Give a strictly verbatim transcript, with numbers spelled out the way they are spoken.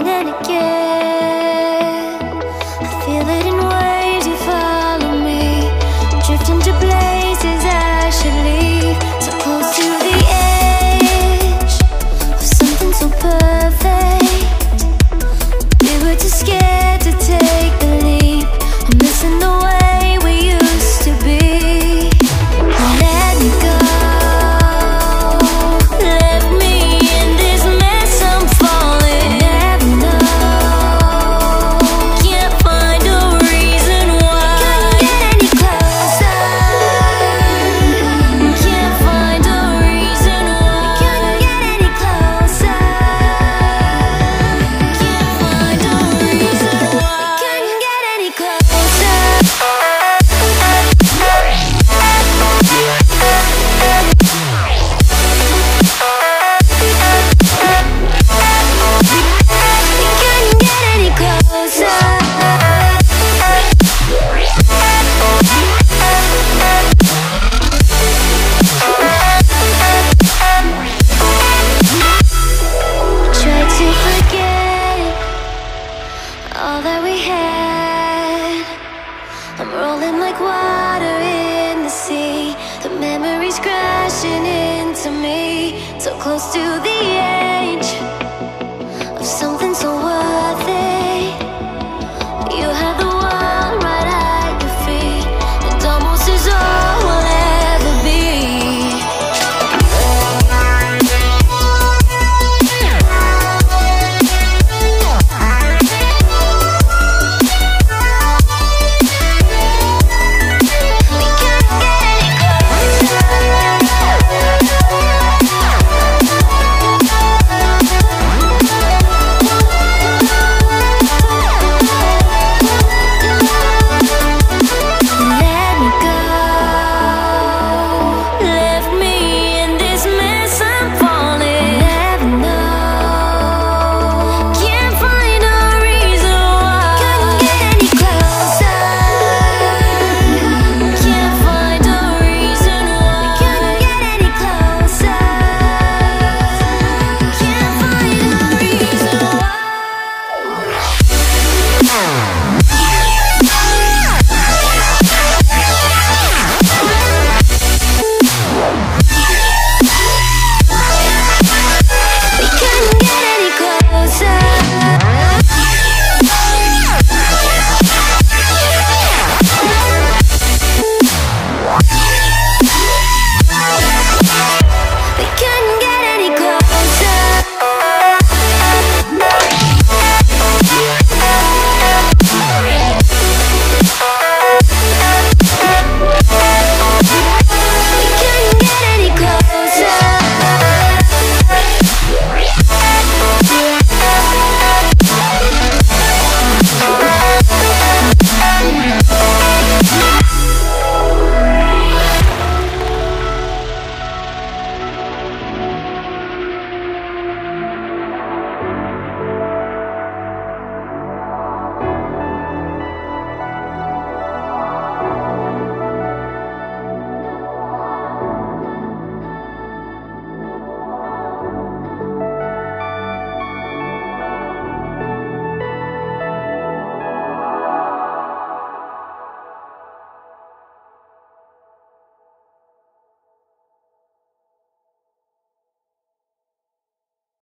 again and again. I feel it in waves you follow me, drifting to places I should leave. So close to the edge of something so perfect, we were too scared to take the leap. I'm missing the way we used to be. Let me go. All that we had, I'm rolling like water in the sea. The memories crashing into me, so close to